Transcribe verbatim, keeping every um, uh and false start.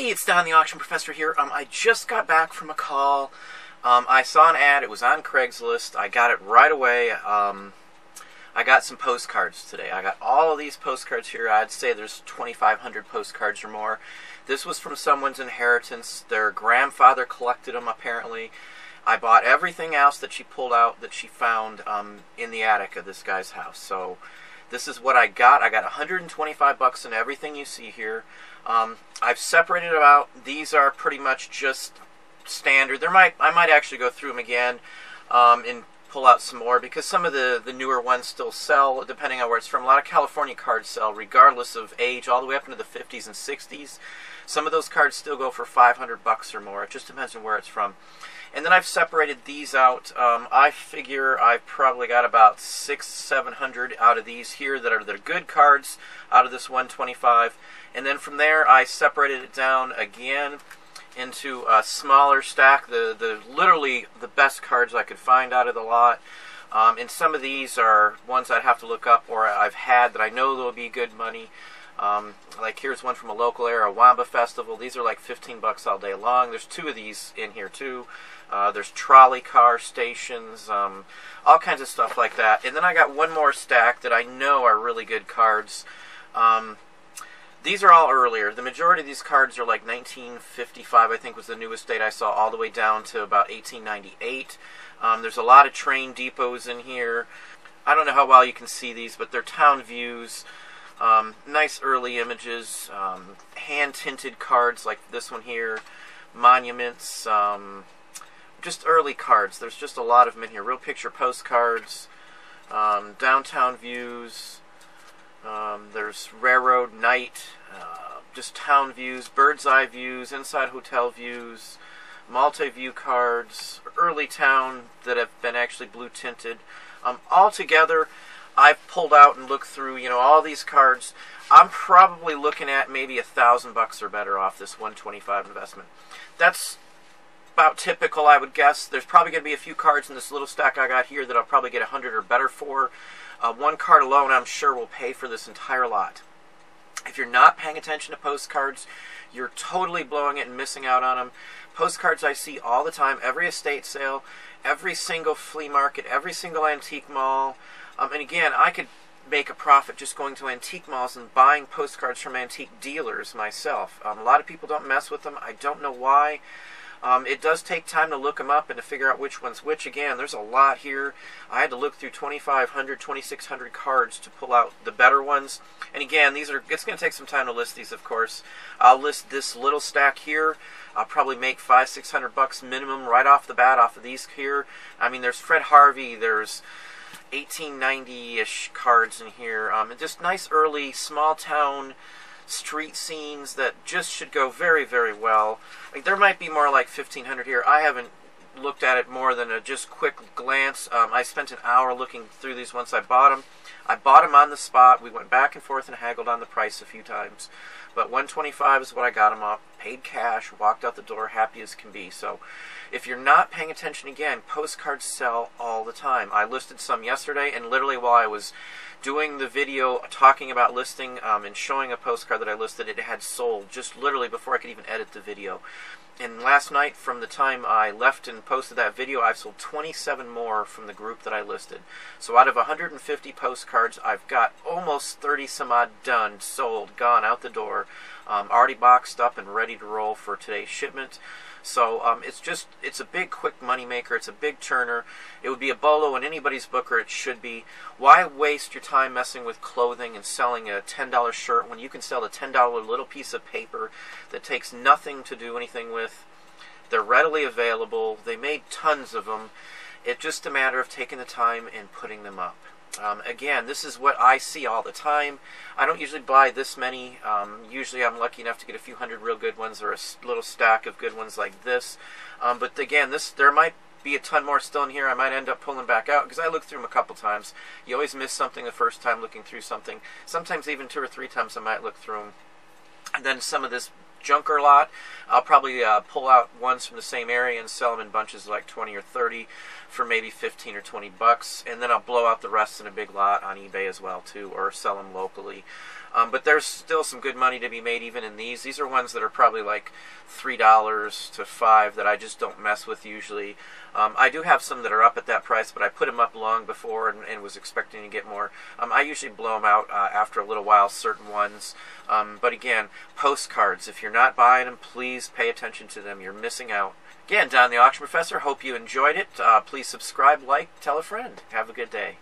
Hey, it's Don the Auction Professor here. Um, I just got back from a call. Um, I saw an ad. It was on Craigslist. I got it right away. Um, I got some postcards today. I got all of these postcards here. I'd say there's twenty-five hundred postcards or more. This was from someone's inheritance. Their grandfather collected them, apparently. I bought everything else that she pulled out that she found um, in the attic of this guy's house. So this is what I got. I got one hundred twenty-five bucks in everything you see here. Um, I've separated them out. These are pretty much just standard. There might I might actually go through them again um, and pull out some more, because some of the, the newer ones still sell, depending on where it's from. A lot of California cards sell, regardless of age, all the way up into the fifties and sixties. Some of those cards still go for five hundred bucks or more. It just depends on where it's from. And then I've separated these out. Um, I figure I've probably got about six, seven hundred out of these here that are the good cards out of this one twenty-five. And then from there, I separated it down again into a smaller stack. The the literally the best cards I could find out of the lot. Um, and some of these are ones I'd have to look up, or I've had that I know there'll be good money. Um, like here's one from a local area, Wamba Festival. These are like fifteen bucks all day long. There's two of these in here too. Uh, there's trolley car stations, um, all kinds of stuff like that. And then I got one more stack that I know are really good cards. Um, these are all earlier. The majority of these cards are like nineteen fifty-five, I think, was the newest date I saw, all the way down to about eighteen ninety-eight. Um, there's a lot of train depots in here. I don't know how well you can see these, but they're town views. Um, nice early images, um, hand-tinted cards like this one here, monuments, um, just early cards. There's just a lot of them in here. Real picture postcards, um, downtown views, um, there's railroad, night, uh, just town views, bird's eye views, inside hotel views, multi-view cards, early town that have been actually blue-tinted. Um, all together, I've pulled out and looked through, you know, all these cards. I'm probably looking at maybe a thousand bucks or better off this one twenty-five investment. That's about typical, I would guess. There's probably going to be a few cards in this little stack I got here that I'll probably get a hundred or better for. Uh, one card alone, I'm sure, will pay for this entire lot. If you're not paying attention to postcards, you're totally blowing it and missing out on them. Postcards I see all the time, every estate sale, every single flea market, every single antique mall. Um, and again, I could make a profit just going to antique malls and buying postcards from antique dealers myself. Um, a lot of people don't mess with them. I don't know why. Um, it does take time to look them up and to figure out which one's which. Again, there's a lot here. I had to look through twenty-five hundred, twenty-six hundred cards to pull out the better ones. And again, these are. It's going to take some time to list these, of course. I'll list this little stack here. I'll probably make five, six hundred bucks minimum right off the bat off of these here. I mean, there's Fred Harvey. There's eighteen ninety-ish cards in here. Um, just nice early small town street scenes that just should go very, very well. Like, there might be more like fifteen hundred here. I haven't looked at it more than a just quick glance. Um, I spent an hour looking through these once I bought them. I bought them on the spot. We went back and forth and haggled on the price a few times. But one twenty-five is what I got them off. Paid cash, walked out the door happy as can be. So if you're not paying attention, again, postcards sell all the time. I listed some yesterday, and literally while I was doing the video talking about listing um, and showing a postcard that I listed, it had sold just literally before I could even edit the video. And last night, from the time I left and posted that video, I've sold twenty-seven more from the group that I listed. So out of one hundred fifty postcards, I've got almost thirty some odd done, sold, gone out the door, um, already boxed up and ready to roll for today's shipment. So um, it's just, it's a big quick money maker. It's a big turner. It would be a BOLO in anybody's book, or it should be. Why waste your time messing with clothing and selling a ten dollar shirt when you can sell a ten dollar little piece of paper that takes nothing to do anything with? They're readily available. They made tons of them. It's just a matter of taking the time and putting them up. Um, again, this is what I see all the time. I don't usually buy this many. Um, usually I'm lucky enough to get a few hundred real good ones, or a little stack of good ones like this. Um, but again, this there might be a ton more still in here. I might end up pulling back out because I looked through them a couple times. You always miss something the first time looking through something. Sometimes even two or three times I might look through them. And then some of this junker lot, I'll probably uh, pull out ones from the same area and sell them in bunches of like twenty or thirty for maybe fifteen or twenty bucks, and then I'll blow out the rest in a big lot on eBay as well too, or sell them locally. Um, but there's still some good money to be made even in these. These are ones that are probably like three dollars to five dollars that I just don't mess with usually. Um, I do have some that are up at that price, but I put them up long before and, and was expecting to get more. Um, I usually blow them out uh, after a little while, certain ones. Um, but again, postcards. If you're not buying them, please pay attention to them. You're missing out. Again, Don the Auction Professor. Hope you enjoyed it. Uh, please subscribe, like, tell a friend. Have a good day.